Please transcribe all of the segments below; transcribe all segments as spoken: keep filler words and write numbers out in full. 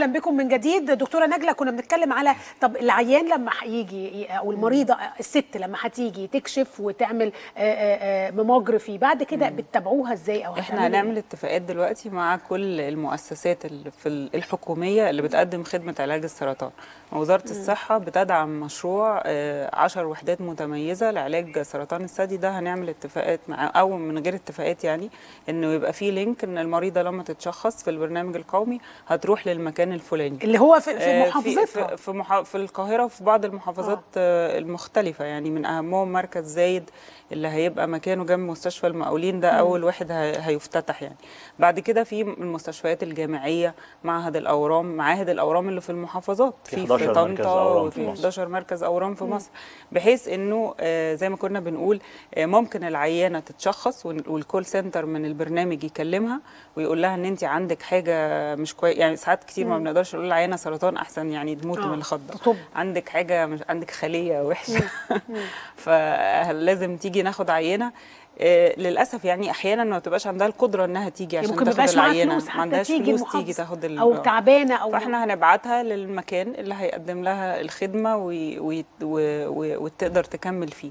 اهلا بكم من جديد. دكتوره نجلاء، كنا بنتكلم على طب العيان لما هيجي او المريضه الست لما هتيجي تكشف وتعمل ماموجرافي بعد كده بتتابعوها ازاي او احنا هنعمل اتفاقات دلوقتي مع كل المؤسسات اللي في الحكوميه اللي بتقدم خدمه علاج السرطان. وزاره الصحه بتدعم مشروع عشر وحدات متميزه لعلاج سرطان الثدي، ده هنعمل اتفاقات مع او من غير اتفاقات يعني انه يبقى في لينك ان المريضه لما تتشخص في البرنامج القومي هتروح للمكان الفلاني اللي هو في في محافظتها في محا... في القاهره وفي بعض المحافظات آه. المختلفه، يعني من اهمهم مركز زايد اللي هيبقى مكانه جنب مستشفى المقاولين، ده م. اول واحد هيفتتح يعني. بعد كده في المستشفيات الجامعيه، معهد الاورام، معاهد الاورام اللي في المحافظات في في طنطا وفي احد عشر مركز اورام في م. مصر، بحيث انه آه زي ما كنا بنقول آه ممكن العيانه تتشخص والكول سنتر من البرنامج يكلمها ويقول لها ان انت عندك حاجه مش كويس، يعني ساعات كتير ما بنقدرش نقول العيانه سرطان، احسن يعني تموت آه. من الخضه، عندك حاجه مش عندك خليه وحشه فلازم تيجي ناخد عينه. آه للاسف يعني احيانا ما بتبقاش عندها القدره انها تيجي عشان تاخد العينه، ما عندهاش فلوس تيجي تاخد ال... او تعبانه او فاحنا هنبعتها للمكان اللي هيقدم لها الخدمه وتقدر وي... وي... تكمل فيه.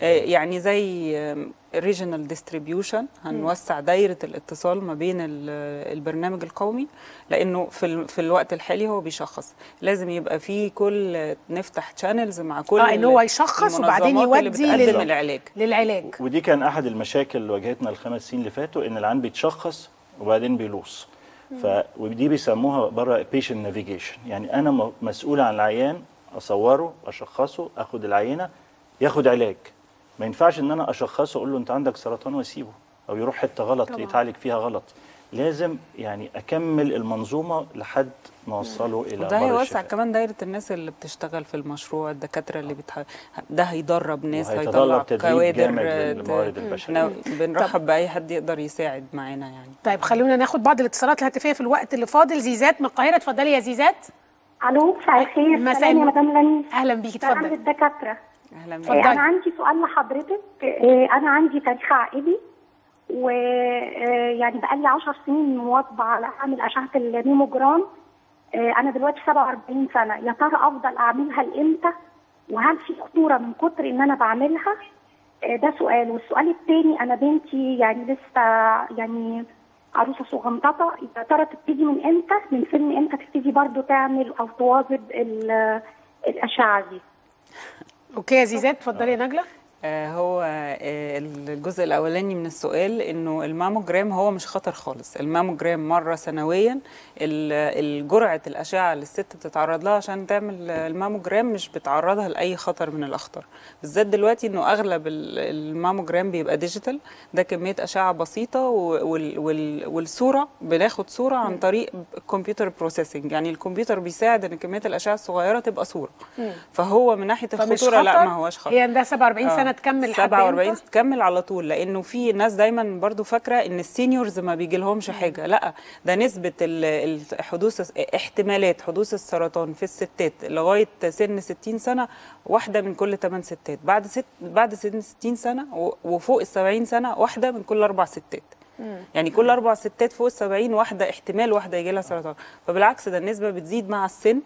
آه يعني زي ريجنال ديستريبيوشن، هنوسع دايره الاتصال ما بين البرنامج القومي، لانه في في الوقت الحالي هو بيشخص، لازم يبقى في كل نفتح تشانلز مع كل اه ان هو يشخص وبعدين يودي لل... العلاج للعلاج. ودي كان احد المشاكل اللي واجهتنا الخمس سنين اللي فاتوا، ان العيان بيتشخص وبعدين بيلوص، ف ودي بيسموها بره patient navigation، يعني انا مسؤول عن العيان، اصوره اشخصه اخد العينه ياخد علاج. ما ينفعش ان انا اشخصه اقول له انت عندك سرطان واسيبه او يروح حته غلط يتعالج فيها غلط، لازم يعني اكمل المنظومه لحد ما اوصله الى ده. هيوسع كمان دايره الناس اللي بتشتغل في المشروع، الدكاتره اللي بتح... ده هيدرب ناس، هيطلع كوادر للموارد البشريه. بنرحب باي حد يقدر يساعد معانا يعني. طيب خلونا ناخد بعض الاتصالات الهاتفيه في الوقت اللي فاضل. زيزات من القاهره، اتفضلي يا زيزات. الو، مساء الخير. مساء يا مدام لميس، اهلا بيكي، اتفضلي. اهلا بالدكاتره. اهلا بيكي. انا عندي سؤال لحضرتك، انا عندي تاريخ عائلي ويعني بقالي عشر سنين مواظبه على اعمل اشعه الماموجرام. انا دلوقتي سبعة وأربعين سنه، يا ترى افضل اعملها لامتى؟ وهل في خطوره من كتر ان انا بعملها؟ ده سؤال. والسؤال الثاني، انا بنتي يعني لسه يعني عروسه صغنططه، يا ترى تبتدي من امتى؟ من سن امتى تبتدي برضو تعمل او تواظب الاشعه دي؟ اوكي يا زيزات، اتفضلي يا نجلاء. هو الجزء الاولاني من السؤال، انه الماموجرام هو مش خطر خالص. الماموجرام مره سنويا، الجرعه الاشعه اللي الست بتتعرض لها عشان تعمل الماموجرام مش بتعرضها لاي خطر من الاخطار، بالذات دلوقتي انه اغلب الماموجرام بيبقى ديجيتال، ده كميه اشعه بسيطه والصوره بناخد صوره عن طريق كمبيوتر بروسيسنج، يعني الكمبيوتر بيساعد ان كميه الاشعه الصغيره تبقى صوره. فهو من ناحيه الخطوره لا، ما هوش خطر. هي ده سبعة وأربعين سنه تكمل سبعة وأربعين تكمل على طول، لانه في ناس دايما برضو فاكره ان السينيورز ما بيجيلهمش حاجه، لا ده نسبه الحدوث احتمالات حدوث السرطان في الستات لغايه سن ستين سنه واحده من كل ثماني ستات، بعد ست بعد سن ستين سنه وفوق ال سبعين سنه واحده من كل اربع ستات، يعني كل اربع ستات فوق ال سبعين واحده احتمال واحده يجي لها سرطان. فبالعكس ده النسبه بتزيد مع السن،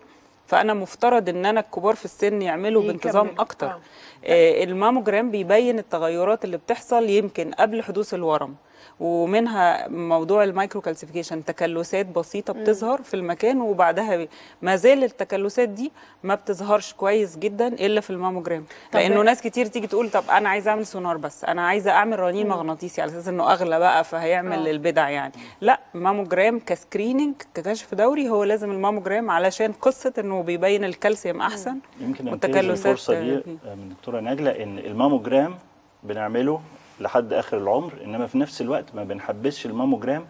فأنا مفترض إن أنا الكبار في السن يعملوا بانتظام أكتر. آه. آه الماموجرام بيبين التغيرات اللي بتحصل يمكن قبل حدوث الورم، ومنها موضوع المايكرو كالسيفيكيشن، تكلسات بسيطه بتظهر في المكان، وبعدها ما زال التكلسات دي ما بتظهرش كويس جدا الا في الماموجرام، لانه ناس كتير تيجي تقول طب انا عايزه اعمل سونار، بس انا عايزه اعمل رنين مغناطيسي على اساس انه اغلى بقى فهيعمل آه. البدع يعني. لا، ماموجرام كسكريننج ككشف دوري هو لازم الماموجرام، علشان قصه انه بيبين الكالسيوم احسن والتكلسات. الفرصه دي من دكتوره نجلاء، ان الماموجرام بنعمله لحد اخر العمر، انما في نفس الوقت ما بنحبسش الماموجرام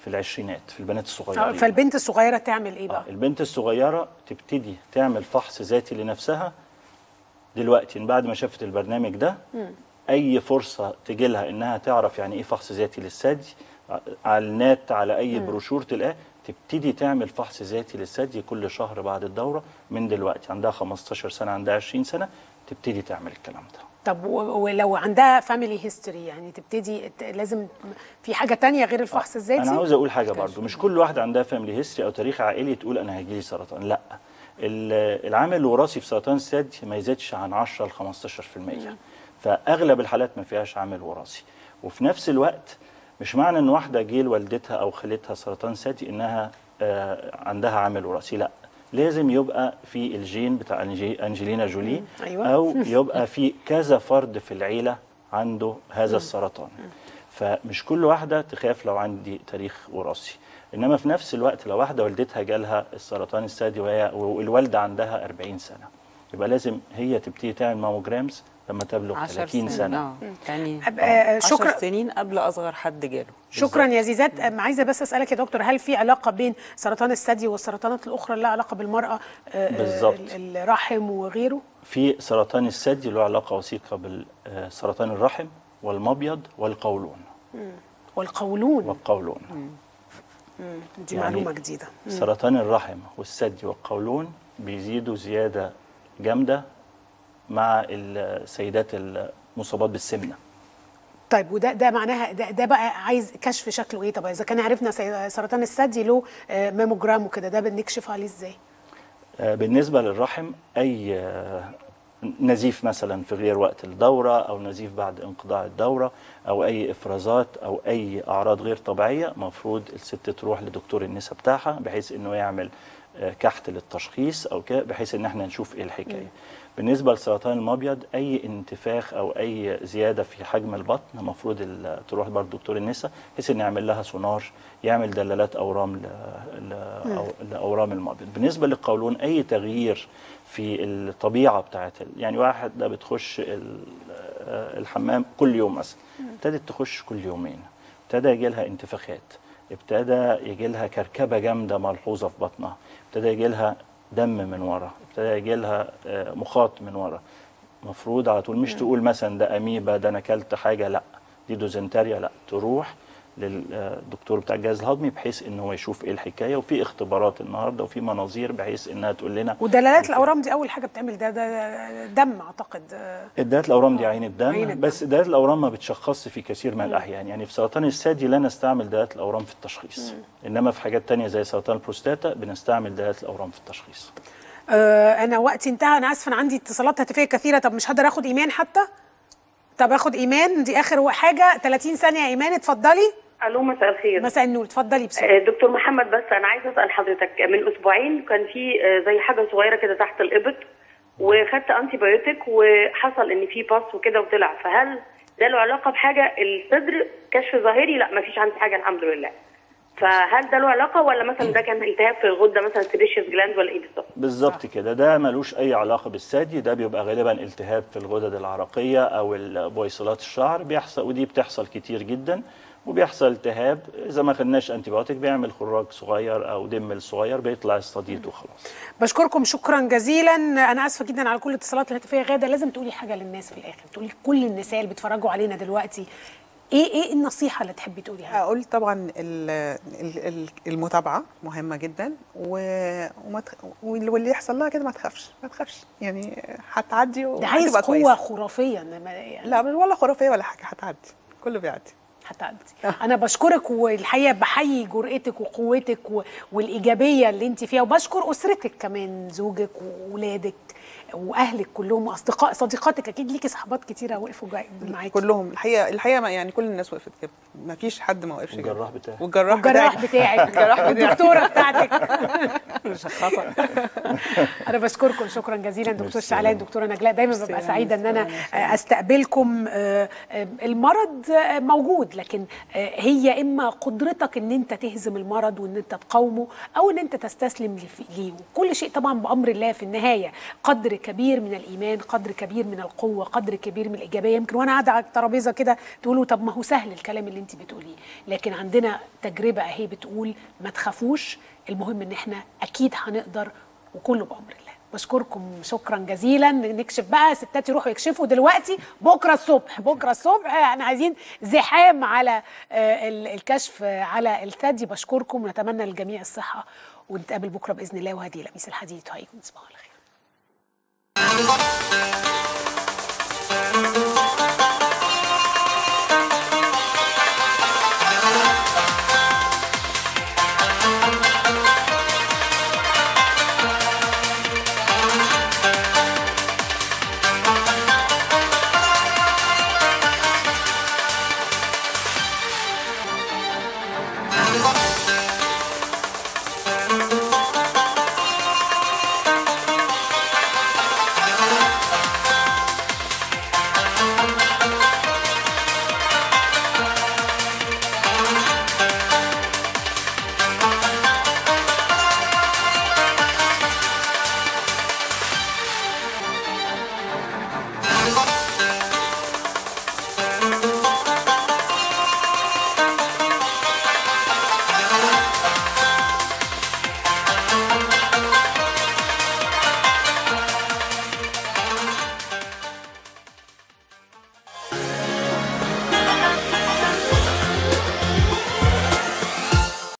في العشرينات في البنات الصغيره. فالبنت الصغيره تعمل ايه بقى؟ البنت الصغيره تبتدي تعمل فحص ذاتي لنفسها دلوقتي، بعد ما شافت البرنامج ده م. اي فرصه تجي لها انها تعرف يعني ايه فحص ذاتي للثدي، على النت على اي م. بروشور تلاقيه، تبتدي تعمل فحص ذاتي للثدي كل شهر بعد الدوره. من دلوقتي عندها خمستاشر سنه، عندها عشرين سنه، تبتدي تعمل الكلام ده. طب ولو عندها فاميلي هيستوري يعني تبتدي لازم في حاجه تانية غير الفحص الذاتي؟ انا عاوز اقول حاجه برضو، مش كل واحده عندها فاميلي هيستوري او تاريخ عائلي تقول انا هيجي لي سرطان، لا. العامل الوراثي في سرطان الثدي ما يزيدش عن عشرة لخمستاشر في المية، فاغلب الحالات ما فيهاش عامل وراثي. وفي نفس الوقت مش معنى ان واحده جه لوالدتها او خالتها سرطان ثدي انها عندها عامل وراثي، لا، لازم يبقى في الجين بتاع انجلينا جولي او يبقى في كذا فرد في العيله عنده هذا السرطان. فمش كل واحده تخاف لو عندي تاريخ وراثي، انما في نفس الوقت لو واحده والدتها جالها السرطان الثدي وهي والوالده عندها أربعين سنة، يبقى لازم هي تبتدي تعمل ماموجرامز لما تبلغ ثلاثين سنة. يعني عشر سنين قبل اصغر حد جاله. شكرا يا زيزات. عايزه بس اسالك يا دكتور، هل في علاقه بين سرطان الثدي والسرطانات الاخرى اللي لها علاقه بالمراه بالظبط، الرحم وغيره؟ في سرطان الثدي له علاقه وثيقه بسرطان الرحم والمبيض والقولون. مم. والقولون والقولون مم. مم. دي يعني معلومه جديده. مم. سرطان الرحم والثدي والقولون بيزيدوا زياده جامده مع السيدات المصابات بالسمنه. طيب وده ده معناها ده, ده بقى عايز كشف شكله ايه؟ طب اذا كان عرفنا سرطان الثدي له ماموجرام وكده، ده بنكشف عليه ازاي؟ بالنسبه للرحم، اي نزيف مثلا في غير وقت الدوره او نزيف بعد انقضاء الدوره او اي افرازات او اي اعراض غير طبيعيه، مفروض الست تروح لدكتور النساء بتاعها بحيث انه يعمل كحت للتشخيص او كده، بحيث ان احنا نشوف ايه الحكايه. بالنسبه لسرطان المبيض، اي انتفاخ او اي زياده في حجم البطن المفروض تروح برضه دكتور النساء بحيث ان يعمل لها سونار، يعمل دلالات اورام لاورام المبيض. بالنسبه للقولون، اي تغيير في الطبيعه بتاعت يعني واحده بتخش الحمام كل يوم مثلا، ابتدت تخش كل يومين، ابتدى يجي لها انتفاخات، ابتدى يجي لها كركبه جامده ملحوظه في بطنها، ابتدى يجي لها دم من ورا، ابتدى يجي لها مخاط من ورا، المفروض على طول مش تقول مثلا ده اميبا، ده انا اكلت حاجه، لا، دي دوزنتاريا، لا، تروح للدكتور بتاع الجهاز الهضمي بحيث ان هو يشوف ايه الحكايه. وفي اختبارات النهارده وفي مناظير بحيث انها تقول لنا. ودلالات الاورام دي اول حاجه بتعمل ده ده دم اعتقد. دلالات الاورام دي عين الدم، عين الدم. بس دلالات الاورام ما بتشخصش في كثير من الاحيان، يعني في سرطان الثدي لا نستعمل دلالات الاورام في التشخيص، م. انما في حاجات ثانيه زي سرطان البروستاتا بنستعمل دلالات الاورام في التشخيص. أه انا وقتي انتهى، انا اسفه، عندي اتصالات هاتفيه كثيره. طب مش هقدر اخد ايمان حتى؟ طب اخد ايمان، دي اخر حاجه، ثلاثين ثانية. ايمان اتفضلي. الو، مساء الخير. مساء النور، اتفضلي بسرعه. دكتور محمد، بس انا عايزه اسال حضرتك، من اسبوعين كان في زي حاجه صغيره كده تحت الابط، وخدت انتي بايوتيك وحصل ان في باص وكده وطلع، فهل ده له علاقه بحاجه؟ الصدر كشف ظاهري، لا مفيش عندي حاجه الحمد لله، فهل ده له علاقه ولا مثلا ده كان التهاب في الغده مثلا سيريشيوس جلاند ولا ايه بالظبط؟ بالظبط كده، ده ملوش اي علاقه بالثدي، ده بيبقى غالبا التهاب في الغدد العرقيه او البويصلات الشعر بيحصل، ودي بتحصل كتير جدا، وبيحصل التهاب اذا ما خدناش انتي بايوتيك بيعمل خراج صغير او دمل صغير بيطلع الصديد وخلاص. بشكركم شكرا جزيلا، انا اسفه جدا على كل الاتصالات الهاتفيه. غاده، لازم تقولي حاجه للناس في الاخر، تقولي كل النساء اللي بيتفرجوا علينا دلوقتي، ايه ايه النصيحه اللي تحبي تقوليها؟ اقول طبعا المتابعه مهمه جدا، وما تخ... واللي يحصل لها كده ما تخافش، ما تخافش يعني هتعدي، وهتبقى كويسه. ده عايز قوه خرافيه يعني. لا ولا خرافيه ولا حاجه، هتعدي، كله بيعدي، هتعدي. انا بشكرك، والحقيقه بحيي جرأتك وقوتك و... والايجابيه اللي انت فيها، وبشكر اسرتك كمان، زوجك واولادك واهلك كلهم، واصدقاء صديقاتك، اكيد ليكي صحبات كتيره وقفوا معاكي كلهم. الحقيقه الحقيقه يعني كل الناس وقفت كده، ما فيش حد ما وقفش. الجراح بتاعك والجراح بتاعك والجراح الدكتوره بتاعتك مش هتخطأ. انا بشكركم شكرا جزيلا، دكتور شعلان، دكتوره نجلاء، دايما ببقى سعيده ان انا استقبلكم. المرض موجود، لكن هي اما قدرتك ان انت تهزم المرض وان انت تقاومه، او ان انت تستسلم ليه، وكل شيء طبعا بامر الله في النهايه. قدر كبير من الايمان، قدر كبير من القوه، قدر كبير من الايجابيه. يمكن وانا قاعده على الترابيزه كده تقولوا طب ما هو سهل الكلام اللي انت بتقوليه، لكن عندنا تجربه اهي بتقول ما تخافوش، المهم ان احنا اكيد هنقدر، وكله بامر الله. بشكركم شكرا جزيلا. نكشف بقى، ستات يروحوا يكشفوا دلوقتي، بكره الصبح، بكره الصبح احنا عايزين زحام على الكشف على الثدي. بشكركم، ونتمنى للجميع الصحه، ونتقابل بكره باذن الله. وهدي ميس الحديد، هايكم، صباح الخير. We'll be right back.